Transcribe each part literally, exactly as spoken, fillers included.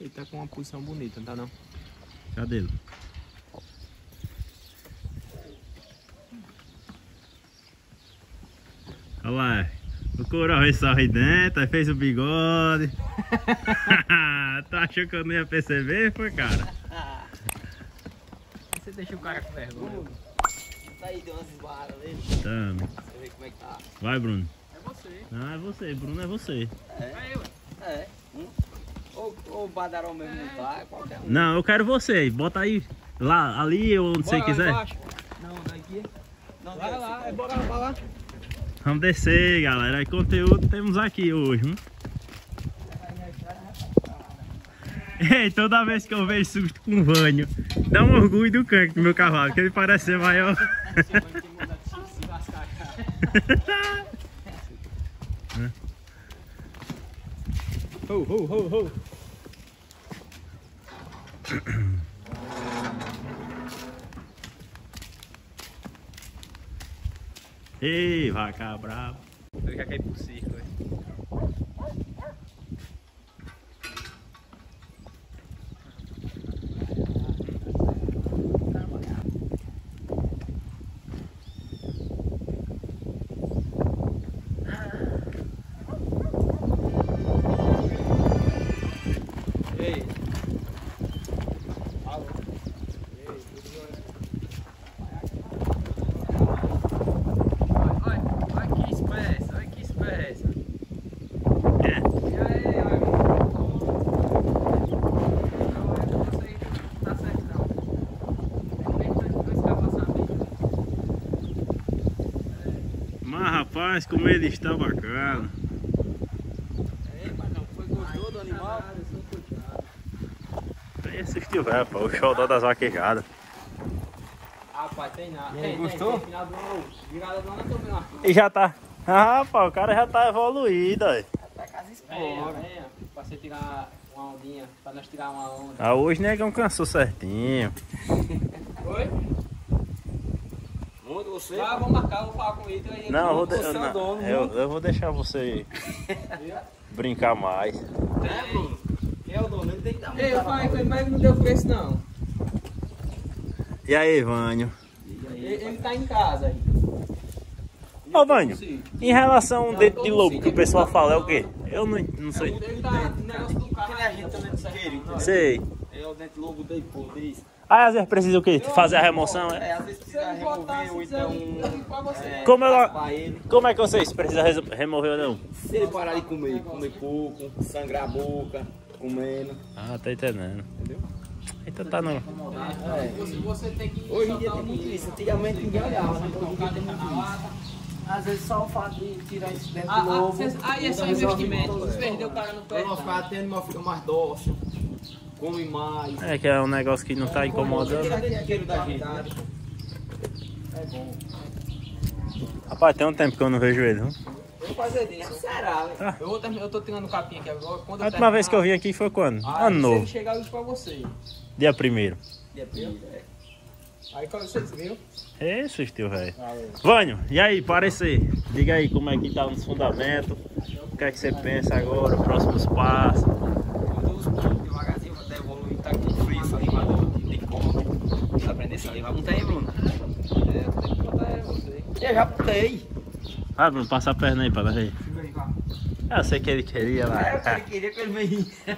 Ele tá com uma posição bonita, não tá não? Cadê ele? Olha lá, o coral sorridente, aí fez o bigode. Tu achou que eu não ia perceber, foi, cara? Você deixa o cara com vergonha. Tá aí, deu umas esbarras nele. Tamo. Você vê como é que tá. Vai, Bruno. É você. Ah, é você, Bruno, é você. É, é eu. É. Hum? Ou, ou o Badarão mesmo não tá, qualquer um. Não, eu quero você, bota aí, lá, ali ou onde você quiser. Embaixo. Não, daqui. Não, vai lá, lá. É bora lá, lá. Vamos descer, galera. E conteúdo temos aqui hoje, hein? Ei, toda vez que eu vejo susto com o Vânio, dá um orgulho do canto do meu cavalo, que ele parece ser maior. Ho, ho, ho, ho. Ei, vaca brava. Ele já caiu pro circo, velho. Mas como ele está bacana. É, mas não foi gostou do animal? Vem assistir o velho, o xodó das vaquejadas. Ah, rapaz, tem nada. Tem, gostou? Tem, tem final do... Virada do ano, tô vendo aqui. E já tá. Ah, rapaz, o cara já tá evoluído. Já tá quase explorando. É, é, pra você tirar uma ondinha, pra nós tirar uma onda. Ah, hoje o negão cansou certinho. Oi? Você? Ah, vou marcar, vou falar com ele. Aí não, vou de... você não. É dono, eu, eu vou deixar você brincar mais. É, Bruno? É o dono, ele tem que dar muito. Ei, eu falei com ele, mas não deu preço não. E aí, Vânio? E aí, ele, ele tá em casa aí. Ô, oh, Vânio, em relação ao dedo de lobo que o pessoal fala, é o quê? Eu não, não sei. Ele tá no negócio do carro, ele agita o dente certo. Sei. É o dente de lobo dele, pô, diz. Ah, às vezes precisa o quê? Fazer a remoção, é? É, às vezes precisa remover ou então... É, como, ela, como é que vocês precisam remover ou não? Se ele parar de comer, comer pouco, sangrar a boca, comendo... Ah, tá entendendo. Entendeu? Então tá não. É, você, você tem que... Hoje em dia tem muito isso, antigamente ninguém olhava, né? Às vezes só o fato de tirar esse dentro ah, novo... Cês, aí é só investimento, você perdeu o cara no pé. Não ficar tendo uma filha mais dócil. Come mais. É que é um negócio que não tá incomodando. É bom. Rapaz, tem um tempo que eu não vejo ele, não? Eu fazer disso, será? Tá. Eu, vou, eu tô tirando o capim aqui agora. Quando a última terminar, vez que eu vim aqui foi quando? Ah, ano novo. Chegar hoje pra você. Dia primeiro. Dia primeiro, é. Aí quando vocês viram? É, assistiu, velho. Vânio, e aí, parecer? Diga aí como é que tá nos fundamentos. O que é que você pensa agora, os próximos passos? Aprender essa ali, vai botar aí, Bruno. É, eu tenho que botar aí, você. Eu já botei. Ah, Bruno, passa a perna aí pra nós aí. Eu sei que ele queria lá. É, eu sei que ele queria que ele veio.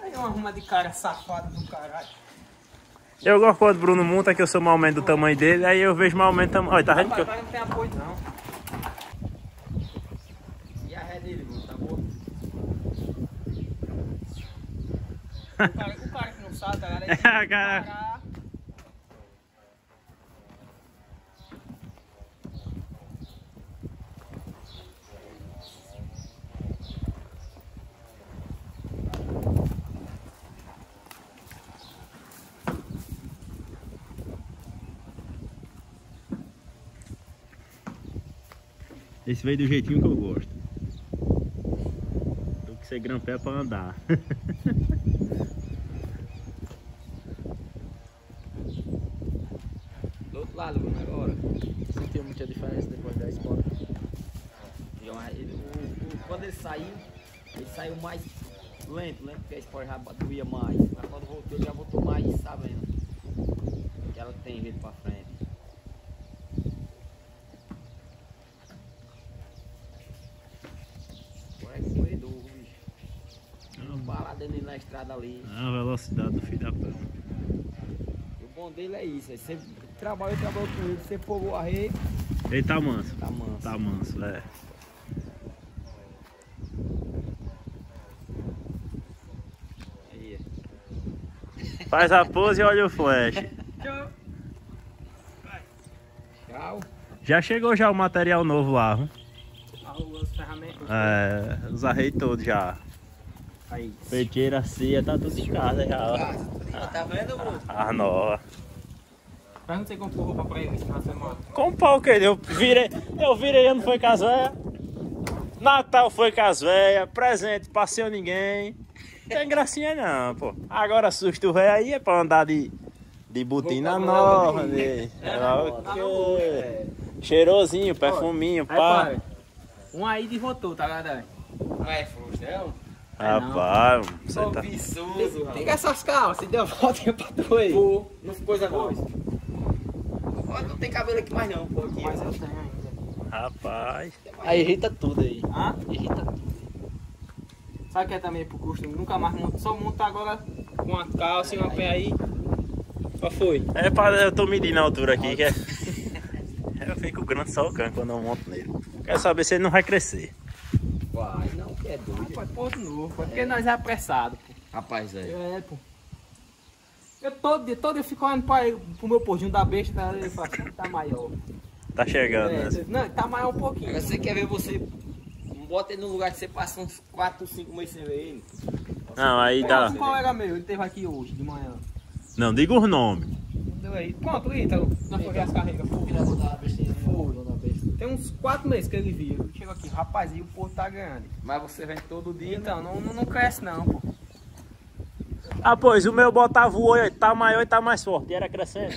Aí uma arruma de cara safado do caralho. Eu gosto quando o Bruno monta, que eu sou mal aumento do tamanho dele, aí eu vejo mal aumento do tamanho. Olha, tá vendo que eu... Não tem apoio, não. E a ré dele, Bruno, tá boa? O cara, o cara que não sabe, galera, ele tem que parar. Esse veio do jeitinho que eu gosto. Tem que ser grampé pra andar. Do outro lado, Bruno, agora. Sentiu muita diferença depois da escola. Quando ele saiu, ele saiu mais lento, lento, porque a espora já doía mais. Mas quando voltou, já voltou mais sabendo que ela tem medo pra frente. Agora é corredor, bicho. Uma balada dentro na estrada ali. A velocidade do filho da pão. O bom dele é isso, aí você trabalha, trabalha com ele, você fogou a rede. Ele tá manso. Tá manso. Tá manso, é. Faz a pose e olha o flash. Tchau. Tchau. Já chegou já o material novo lá, viu? As ferramentas. É, os arreios todos já. Aí. Peteira, cia, tá tudo em casa já. Ah, tá vendo, Bruno? Ah, nova. Mas não sei como roupa pra ele, na semana. Com pau, querido. Eu virei, eu virei ano foi com as velhas. Natal foi com as velhas. Presente, passeou ninguém. Não tem gracinha não, pô. Agora susto velho aí é pra andar de, de botina nova, né? É, é, cheirosinho, perfuminho, aí, pá. Pai, um aí de rotor, tá ligado? Não é frouxão? Rapaz, ah, você tá... Viçoso, pega essas calças, se deu volta pra doer. Pô, não ficou coisa boa. Não tem cabelo aqui mais não, pô. Aqui, mas eu tenho ainda. Rapaz. Aí irrita tudo aí. Hã? Irrita tudo. Sabe o que é também pro costume? Nunca mais monta, só monta agora com uma calça e uma pé aí. Só foi. É para eu tô medindo a altura aqui, que é... Eu fico grande só o cano quando eu monto nele. Quer saber se ele não vai crescer. Vai, não, que é doido. Rapaz, pô, de novo, é. Porque nós é apressado, pô. Rapaz, é. É, pô. Eu todo dia, todo dia eu fico olhando pra ele, pro meu porjinho da besta, ele fala, tá maior. Tá chegando, é, né? Não, tá maior um pouquinho. Agora você quer ver você... Bota ele no lugar que você passa uns quatro, cinco meses sem ver ele. Não, aí dá. Um colega meu, ele teve aqui hoje, de manhã. Não, diga os nomes. Deu aí. Pronto, Ítalo. Nós foi ver as carregas. Tem uns quatro meses que ele viu. Chegou aqui, rapazinho, o porco tá ganhando. Mas você vem todo dia, então, né? não, não, não cresce não, pô. Ah, pois, o meu botava o olho, tá maior e tá mais forte. E era crescendo.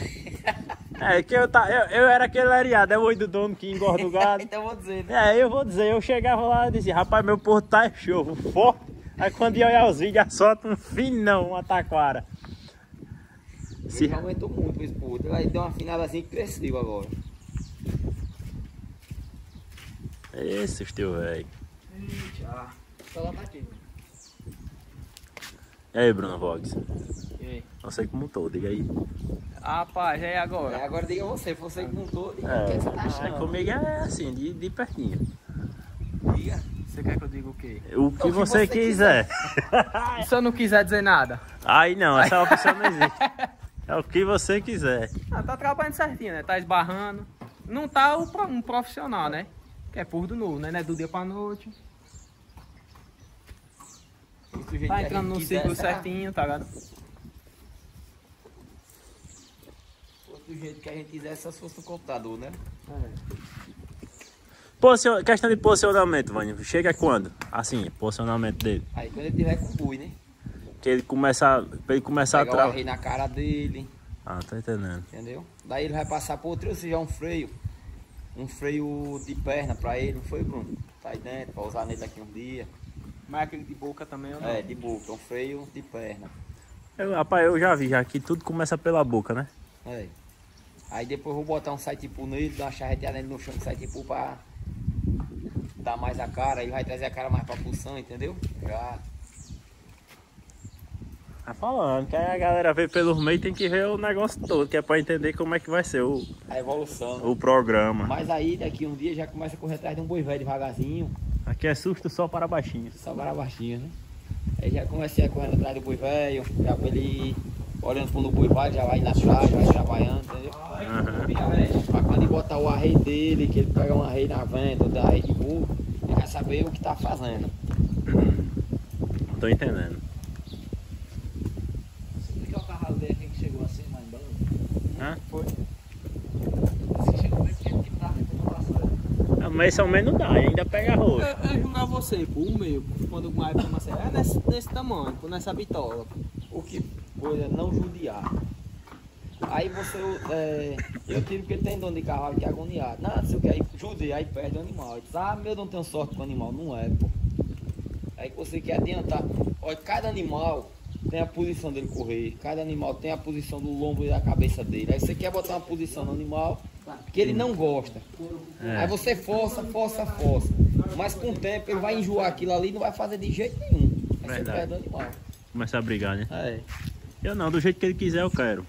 É, que eu, tá, eu, eu era aquele lariado, é o olho do dono que engorda o gado. Então eu vou dizer, né? É, eu vou dizer, eu chegava lá e dizia, rapaz, meu porco tá chovo, forte. Aí quando ia olhar os vídeos, solta um finão, uma taquara. Se aumentou muito esse porco, aí deu uma afinadazinha que cresceu agora. Esse, teu velho. Eita, só lá pra aqui. E aí, Bruno Vox? E aí? Não sei como montou, diga aí. Ah, pá, já é agora. É, agora diga você, você que montou, diga é, o que você tá achando. Comigo é assim, de, de pertinho. Diga. Você quer que eu diga o quê? O que, o que você, você quiser. quiser. Se eu não quiser dizer nada. Aí não, essa opção não existe. É o que você quiser. Ah, tá trabalhando certinho, né? Tá esbarrando. Não tá um profissional, né? Que é puro do novo, né? Não é do dia pra noite. Tá entrando no círculo certinho, tá ligado? Do jeito que a gente quiser, só se fosse no computador, né? É. Questão de posicionamento, Vânia. Chega quando? Assim, posicionamento dele. Aí quando ele tiver com o bui, né? Que ele começa, pra ele começar a travar. Pegar o rei na cara dele. Ah, tô entendendo. Entendeu? Daí ele vai passar por outro, ou seja, um freio. Um freio de perna pra ele, não foi, Bruno? Tá aí dentro, pra usar nele daqui um dia. Mas aquele de boca também ou não? É, de boca, um freio de perna. Eu, rapaz, eu já vi já que tudo começa pela boca, né? É. Aí depois eu vou botar um site-pull nele, dar uma charreteada nele no chão de site-pull pra dar mais a cara. Ele vai trazer a cara mais pra pulsão, entendeu? Já. Tá falando, que a galera vê pelos meios, tem que ver o negócio todo, que é pra entender como é que vai ser o... A evolução. O programa. Mas aí daqui um dia já começa a correr atrás de um boi velho devagarzinho. Aqui é susto só para baixinho. Só para baixinho, né? Aí já comecei a correr atrás do boi velho, já pra ele... Olhando quando o boi vai, já vai na chave, vai trabalhando, entendeu? Uhum. Pra quando ele botar o arreio dele, que ele pega um arreio na venda, ou arreio de burro, ele quer saber o que tá fazendo. Tô entendendo. Você viu que é o carro dele que chegou assim lá embaixo? Hã? Foi. Você chegou bem porque ele tava passando. Mas isso ao menos dá, ainda pega a roupa. Eu, eu julgar você, pô, o meu, quando o Maio toma cerveja, é nesse, nesse tamanho, pô, nessa bitola. O que? Coisa, não judiar. Aí você, é, eu tive que tem dono de cavalo que é agoniado. Nada, se eu quero judiar, aí perde o animal. Ele diz, ah, meu, não tenho sorte com o animal. Não é, pô. aí que você quer adiantar. Olha, cada animal tem a posição dele correr, cada animal tem a posição do lombo e da cabeça dele. Aí você quer botar uma posição no animal que ele não gosta. É. Aí você força, força, força. Mas com o tempo ele vai enjoar aquilo ali e não vai fazer de jeito nenhum. Aí você perde o animal. Começa a brigar, né? É. Eu não, do jeito que ele quiser eu quero.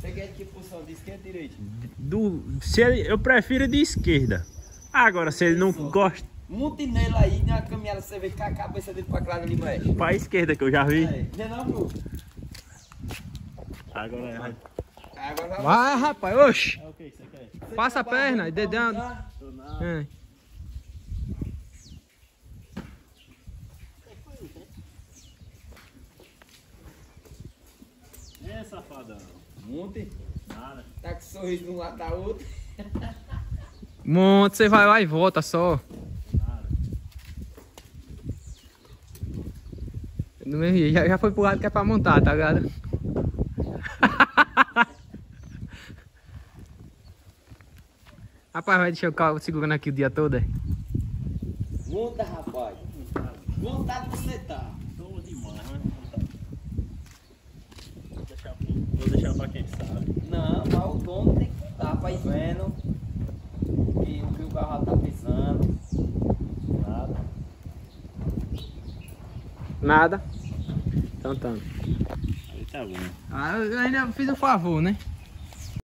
Você quer de que posição? De esquerda ou de direita? Do, se ele, eu prefiro de esquerda. Agora, se ele não gosta... Monte nele aí, na caminhada, você vê que a cabeça dele pra clara ali mexe. Pra esquerda que eu já vi. É. Não é não, Bruno? Agora é. Agora vai. Vai, rapaz, oxi. É o que você quer? Você passa a perna e dedando. É. É, safadão. Monte. Nada. Tá com sorriso de um lado da outra. Monte, você vai lá e volta só. Do mesmo jeito, já, já foi pro lado que é pra montar, tá ligado? Rapaz, vai deixar o carro segurando aqui o dia todo. Monta, rapaz. Vontade de você tá. Tô demais, né? Vou deixar, vou deixar pra quem sabe. Não, mas o dono tem que estar pra ir vendo e o que o carro tá pisando. Nada. Nada. Então, tá. Aí tá bom. Ah, eu ainda fiz um favor, né?